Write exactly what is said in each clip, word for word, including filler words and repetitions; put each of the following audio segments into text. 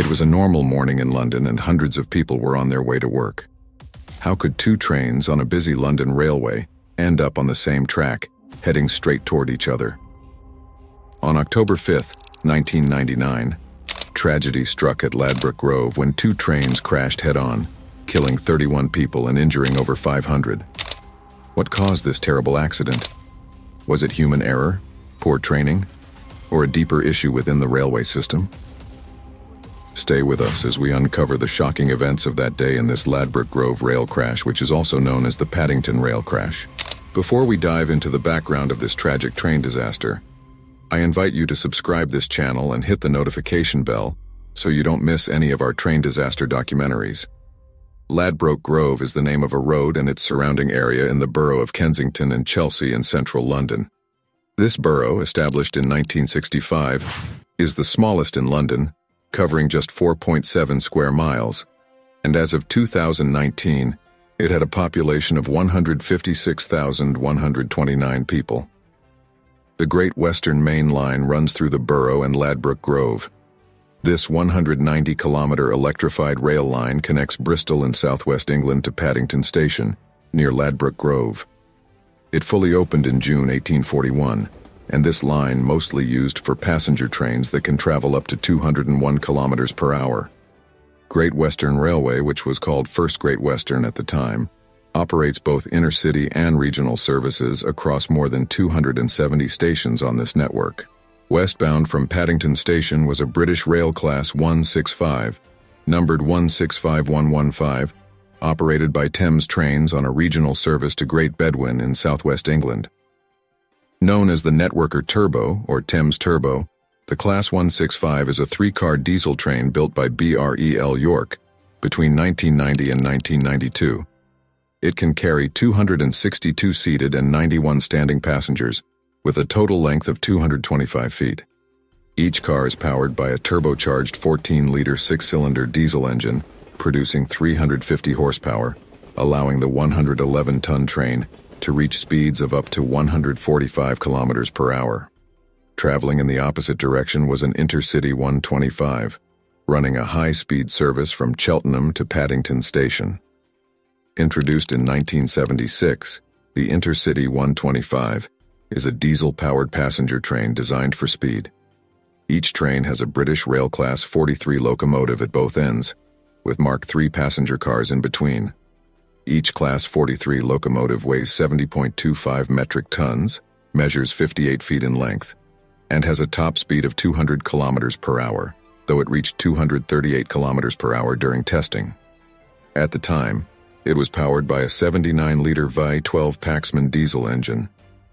It was a normal morning in London and hundreds of people were on their way to work. How could two trains on a busy London railway end up on the same track, heading straight toward each other? On October fifth, nineteen ninety-nine, tragedy struck at Ladbroke Grove when two trains crashed head-on, killing thirty-one people and injuring over five hundred. What caused this terrible accident? Was it human error, poor training, or a deeper issue within the railway system? Stay with us as we uncover the shocking events of that day in this Ladbroke Grove rail crash, which is also known as the Paddington rail crash. Before we dive into the background of this tragic train disaster, I invite you to subscribe this channel and hit the notification bell so you don't miss any of our train disaster documentaries. Ladbroke Grove is the name of a road and its surrounding area in the borough of Kensington and Chelsea in central London. This borough, established in nineteen sixty-five, is the smallest in London, covering just four point seven square miles, and as of two thousand nineteen, it had a population of one hundred fifty-six thousand one hundred twenty-nine people. The Great Western Main Line runs through the borough and Ladbroke Grove. This one hundred ninety kilometer electrified rail line connects Bristol in southwest England to Paddington Station, near Ladbroke Grove. It fully opened in June eighteen forty-one, and this line mostly used for passenger trains that can travel up to two hundred one kilometers per hour. Great Western Railway, which was called First Great Western at the time, operates both inner-city and regional services across more than two hundred seventy stations on this network. Westbound from Paddington Station was a British Rail Class one sixty-five, numbered one six five one one five, operated by Thames Trains on a regional service to Great Bedwyn in southwest England. Known as the Networker Turbo, or Thames Turbo, the Class one sixty-five is a three-car diesel train built by B R E L York between nineteen ninety and nineteen ninety-two. It can carry two hundred sixty-two seated and ninety-one standing passengers, with a total length of two hundred twenty-five feet. Each car is powered by a turbocharged fourteen liter six-cylinder diesel engine, producing three hundred fifty horsepower, allowing the one hundred eleven ton train to reach speeds of up to one hundred forty-five kilometers per hour. Traveling in the opposite direction was an Intercity one twenty-five, running a high-speed service from Cheltenham to Paddington Station. Introduced in nineteen seventy-six, the Intercity one twenty-five is a diesel-powered passenger train designed for speed. Each train has a British Rail Class forty-three locomotive at both ends, with Mark three passenger cars in between. Each Class forty-three locomotive weighs seventy point two five metric tons, measures fifty-eight feet in length, and has a top speed of two hundred kilometers per hour, though it reached two hundred thirty-eight kilometers per hour during testing. At the time, it was powered by a seventy-nine liter V twelve Paxman diesel engine,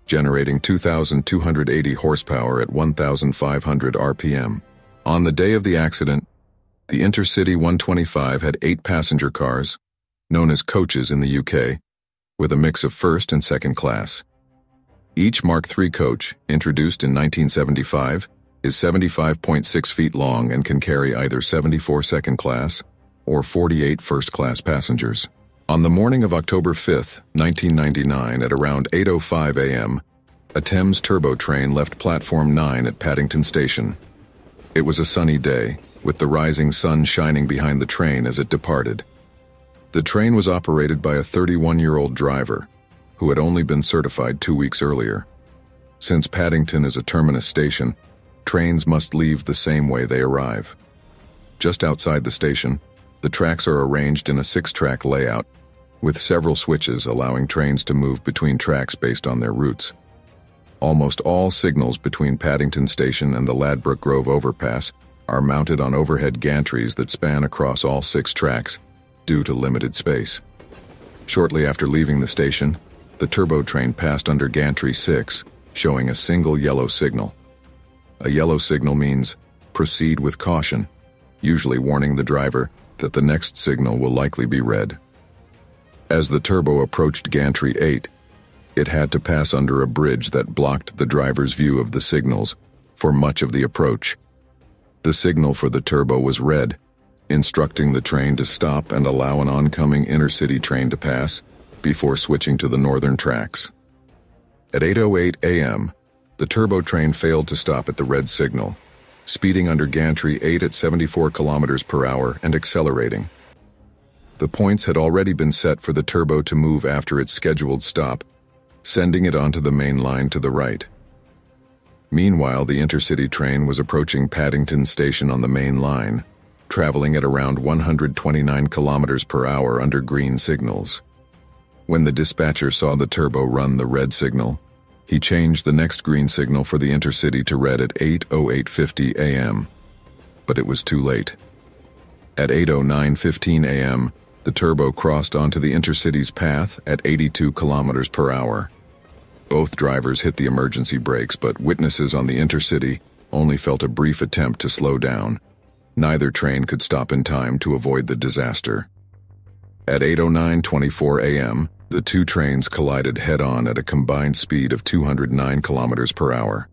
generating two thousand two hundred eighty horsepower at one thousand five hundred R P M. On the day of the accident, the Intercity one twenty-five had eight passenger cars, known as coaches in the U K, with a mix of first and second class. Each Mark three coach, introduced in nineteen seventy-five, is seventy-five point six feet long and can carry either seventy-four second class or forty-eight first class passengers. On the morning of October fifth, nineteen ninety-nine, at around eight oh five a m, a Thames Turbo train left Platform nine at Paddington Station. It was a sunny day, with the rising sun shining behind the train as it departed. The train was operated by a thirty-one-year-old driver, who had only been certified two weeks earlier. Since Paddington is a terminus station, trains must leave the same way they arrive. Just outside the station, the tracks are arranged in a six-track layout, with several switches allowing trains to move between tracks based on their routes. Almost all signals between Paddington Station and the Ladbroke Grove overpass are mounted on overhead gantries that span across all six tracks due to limited space. Shortly after leaving the station, the turbo train passed under Gantry six, showing a single yellow signal. A yellow signal means proceed with caution, usually warning the driver that the next signal will likely be red. As the turbo approached Gantry eight, it had to pass under a bridge that blocked the driver's view of the signals for much of the approach. The signal for the turbo was red, instructing the train to stop and allow an oncoming intercity train to pass before switching to the northern tracks. At eight oh eight a m, the turbo train failed to stop at the red signal, speeding under gantry eight at seventy-four kilometers per hour and accelerating. The points had already been set for the turbo to move after its scheduled stop, sending it onto the main line to the right. Meanwhile, the intercity train was approaching Paddington station on the main line, traveling at around one hundred twenty-nine kilometers per hour under green signals. When the dispatcher saw the turbo run the red signal, he changed the next green signal for the intercity to red at eight oh eight fifty a m, but it was too late. At eight oh nine fifteen a m, the turbo crossed onto the intercity's path at eighty-two kilometers per hour. Both drivers hit the emergency brakes, but witnesses on the intercity only felt a brief attempt to slow down. Neither train could stop in time to avoid the disaster. At eight oh nine twenty-four a m, the two trains collided head-on at a combined speed of two hundred nine kilometers per hour.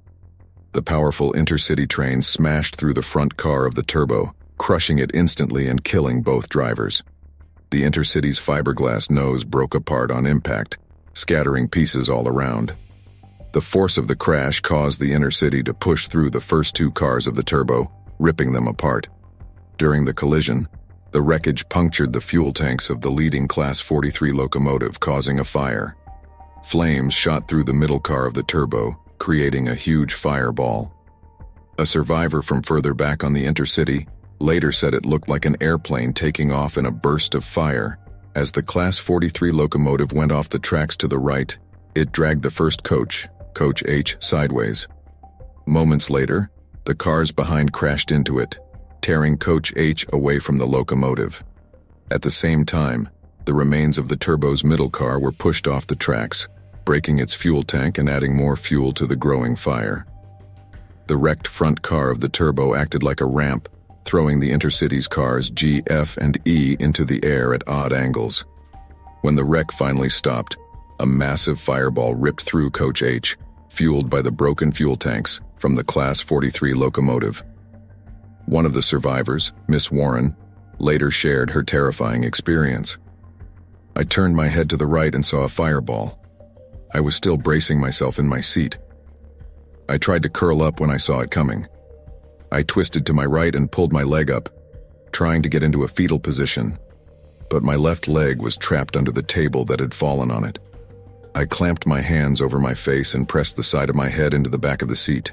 The powerful intercity train smashed through the front car of the turbo, crushing it instantly and killing both drivers. The intercity's fiberglass nose broke apart on impact, scattering pieces all around. The force of the crash caused the intercity to push through the first two cars of the turbo, ripping them apart. During the collision, the wreckage punctured the fuel tanks of the leading Class forty-three locomotive, causing a fire. Flames shot through the middle car of the turbo, creating a huge fireball. A survivor from further back on the intercity later said it looked like an airplane taking off in a burst of fire. As the Class forty-three locomotive went off the tracks to the right, it dragged the first coach, Coach H, sideways. Moments later, the cars behind crashed into it, tearing Coach H away from the locomotive. At the same time, the remains of the turbo's middle car were pushed off the tracks, breaking its fuel tank and adding more fuel to the growing fire. The wrecked front car of the turbo acted like a ramp, throwing the intercity's cars G, F, and E into the air at odd angles. When the wreck finally stopped, a massive fireball ripped through Coach H, fueled by the broken fuel tanks from the Class forty-three locomotive. One of the survivors, Miss Warren, later shared her terrifying experience. "I turned my head to the right and saw a fireball. I was still bracing myself in my seat. I tried to curl up when I saw it coming. I twisted to my right and pulled my leg up, trying to get into a fetal position, but my left leg was trapped under the table that had fallen on it. I clamped my hands over my face and pressed the side of my head into the back of the seat.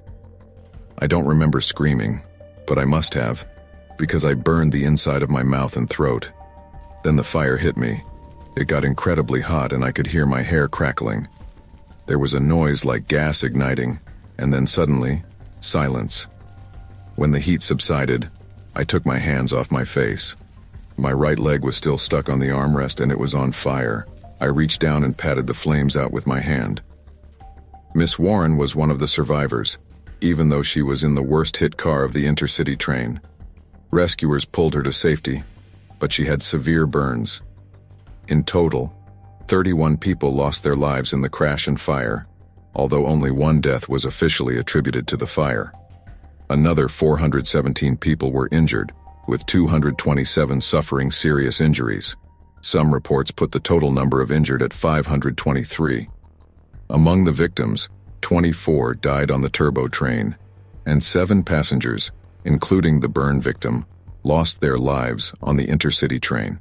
I don't remember screaming, but I must have, because I burned the inside of my mouth and throat. Then the fire hit me. It got incredibly hot and I could hear my hair crackling. There was a noise like gas igniting, and then suddenly, silence. When the heat subsided, I took my hands off my face. My right leg was still stuck on the armrest and it was on fire. I reached down and patted the flames out with my hand." Miss Warren was one of the survivors, even though she was in the worst-hit car of the intercity train. Rescuers pulled her to safety, but she had severe burns. In total, thirty-one people lost their lives in the crash and fire, although only one death was officially attributed to the fire. Another four hundred seventeen people were injured, with two hundred twenty-seven suffering serious injuries. Some reports put the total number of injured at five hundred twenty-three. Among the victims, twenty-four died on the turbo train, and seven passengers, including the burn victim, lost their lives on the intercity train.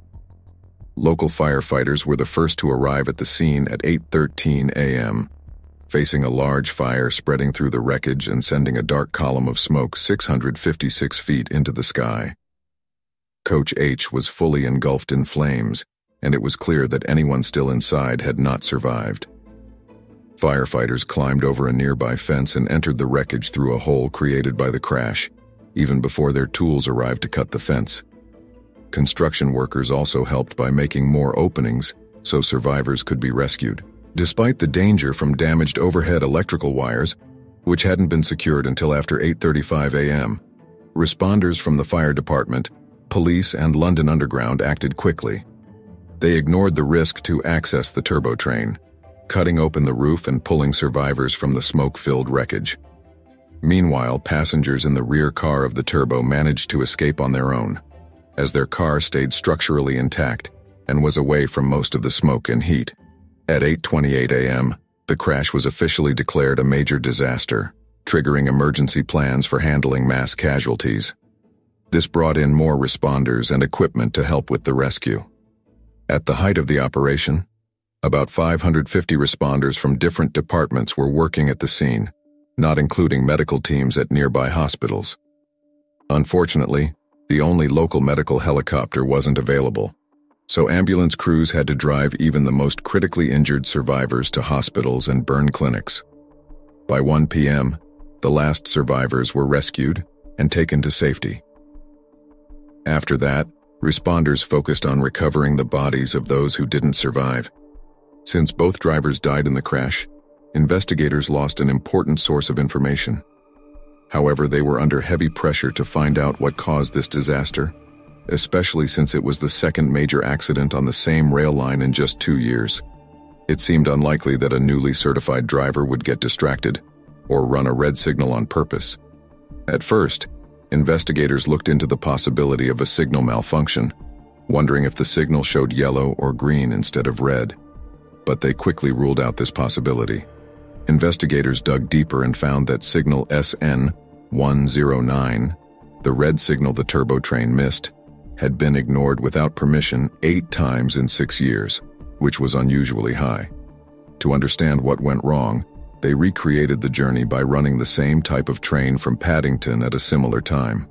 Local firefighters were the first to arrive at the scene at eight thirteen a m, facing a large fire spreading through the wreckage and sending a dark column of smoke six hundred fifty-six feet into the sky. Coach H was fully engulfed in flames, and it was clear that anyone still inside had not survived. Firefighters climbed over a nearby fence and entered the wreckage through a hole created by the crash, even before their tools arrived to cut the fence. Construction workers also helped by making more openings so survivors could be rescued. Despite the danger from damaged overhead electrical wires, which hadn't been secured until after eight thirty-five a m, responders from the fire department, police, and London Underground acted quickly. They ignored the risk to access the turbo train, cutting open the roof and pulling survivors from the smoke-filled wreckage. Meanwhile, passengers in the rear car of the turbo managed to escape on their own, as their car stayed structurally intact and was away from most of the smoke and heat. At eight twenty-eight a m, the crash was officially declared a major disaster, triggering emergency plans for handling mass casualties. This brought in more responders and equipment to help with the rescue. At the height of the operation, about five hundred fifty responders from different departments were working at the scene, not including medical teams at nearby hospitals. Unfortunately, the only local medical helicopter wasn't available, so ambulance crews had to drive even the most critically injured survivors to hospitals and burn clinics. By one p m, the last survivors were rescued and taken to safety. After that, responders focused on recovering the bodies of those who didn't survive. Since both drivers died in the crash, investigators lost an important source of information. However, they were under heavy pressure to find out what caused this disaster, especially since it was the second major accident on the same rail line in just two years. It seemed unlikely that a newly certified driver would get distracted or run a red signal on purpose. At first, investigators looked into the possibility of a signal malfunction, wondering if the signal showed yellow or green instead of red. But they quickly ruled out this possibility. Investigators dug deeper and found that signal S N one oh nine, the red signal the turbo train missed, had been ignored without permission eight times in six years, which was unusually high. To understand what went wrong, they recreated the journey by running the same type of train from Paddington at a similar time.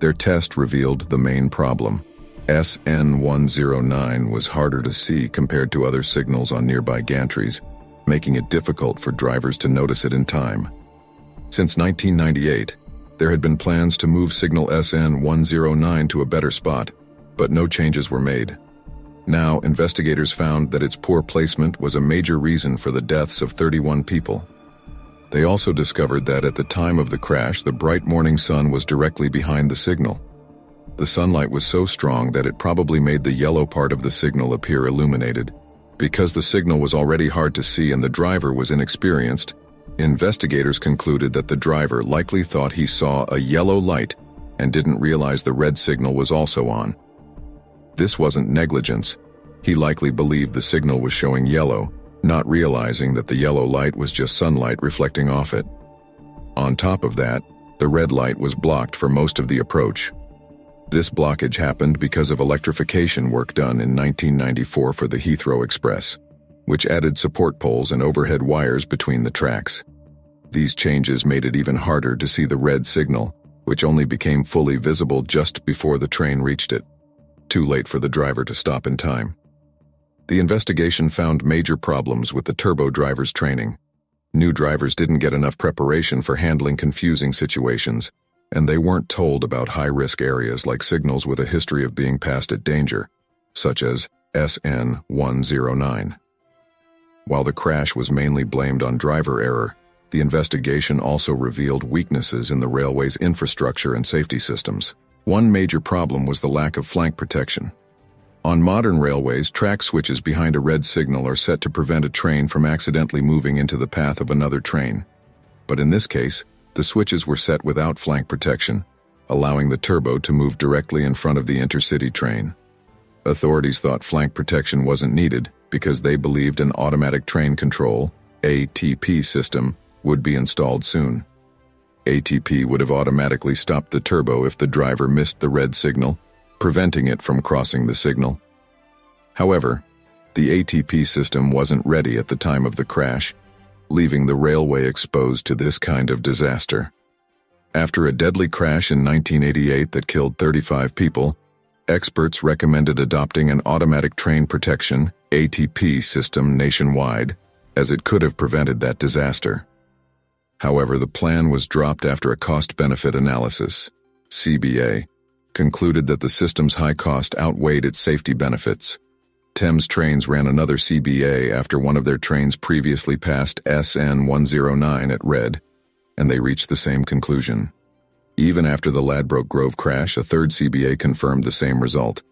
Their test revealed the main problem. S N one oh nine was harder to see compared to other signals on nearby gantries, making it difficult for drivers to notice it in time. Since nineteen ninety-eight, there had been plans to move signal S N one oh nine to a better spot, but no changes were made. Now, investigators found that its poor placement was a major reason for the deaths of thirty-one people. They also discovered that at the time of the crash, the bright morning sun was directly behind the signal. The sunlight was so strong that it probably made the yellow part of the signal appear illuminated. Because the signal was already hard to see and the driver was inexperienced, investigators concluded that the driver likely thought he saw a yellow light and didn't realize the red signal was also on. This wasn't negligence. He likely believed the signal was showing yellow, not realizing that the yellow light was just sunlight reflecting off it. On top of that, the red light was blocked for most of the approach. This blockage happened because of electrification work done in nineteen ninety-four for the Heathrow Express, which added support poles and overhead wires between the tracks. These changes made it even harder to see the red signal, which only became fully visible just before the train reached it. Too late for the driver to stop in time. The investigation found major problems with the turbo driver's training. New drivers didn't get enough preparation for handling confusing situations, and they weren't told about high-risk areas like signals with a history of being passed at danger, such as S N one oh nine. While the crash was mainly blamed on driver error, the investigation also revealed weaknesses in the railway's infrastructure and safety systems. One major problem was the lack of flank protection. On modern railways, track switches behind a red signal are set to prevent a train from accidentally moving into the path of another train. But in this case, the switches were set without flank protection, allowing the turbo to move directly in front of the intercity train. Authorities thought flank protection wasn't needed, because they believed an automatic train control A T P system would be installed soon. A T P would have automatically stopped the turbo if the driver missed the red signal, preventing it from crossing the signal. However, the A T P system wasn't ready at the time of the crash, leaving the railway exposed to this kind of disaster. After a deadly crash in nineteen eighty-eight that killed thirty-five people, experts recommended adopting an automatic train protection A T P system nationwide, as it could have prevented that disaster. However, the plan was dropped after a cost-benefit analysis. C B A concluded that the system's high cost outweighed its safety benefits. Thames Trains ran another C B A after one of their trains previously passed S N one oh nine at red, and they reached the same conclusion. Even after the Ladbroke Grove crash, a third C B A confirmed the same result.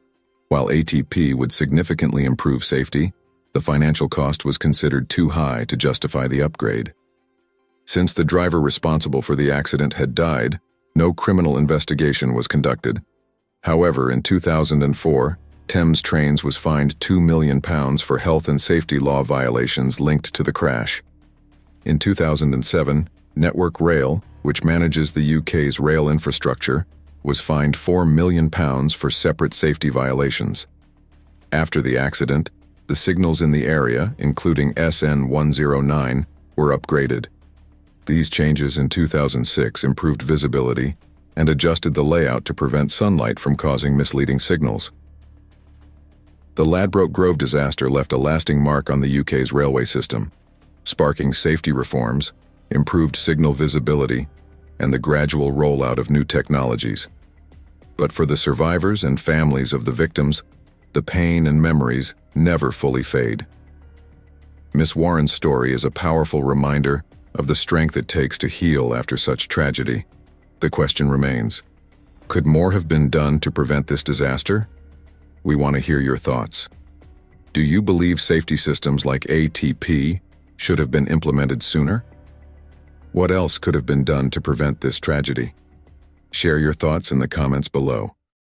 While A T P would significantly improve safety, the financial cost was considered too high to justify the upgrade. Since the driver responsible for the accident had died, no criminal investigation was conducted. However, in two thousand four, Thames Trains was fined two million pounds for health and safety law violations linked to the crash. In two thousand seven, Network Rail, which manages the U K's rail infrastructure, was fined four million pounds for separate safety violations. After the accident, the signals in the area, including S N one oh nine, were upgraded. These changes in two thousand six improved visibility and adjusted the layout to prevent sunlight from causing misleading signals. The Ladbroke Grove disaster left a lasting mark on the U K's railway system, sparking safety reforms, improved signal visibility, and the gradual rollout of new technologies. But for the survivors and families of the victims, the pain and memories never fully fade. Miss Warren's story is a powerful reminder of the strength it takes to heal after such tragedy. The question remains, could more have been done to prevent this disaster? We want to hear your thoughts. Do you believe safety systems like A T P should have been implemented sooner? What else could have been done to prevent this tragedy? Share your thoughts in the comments below.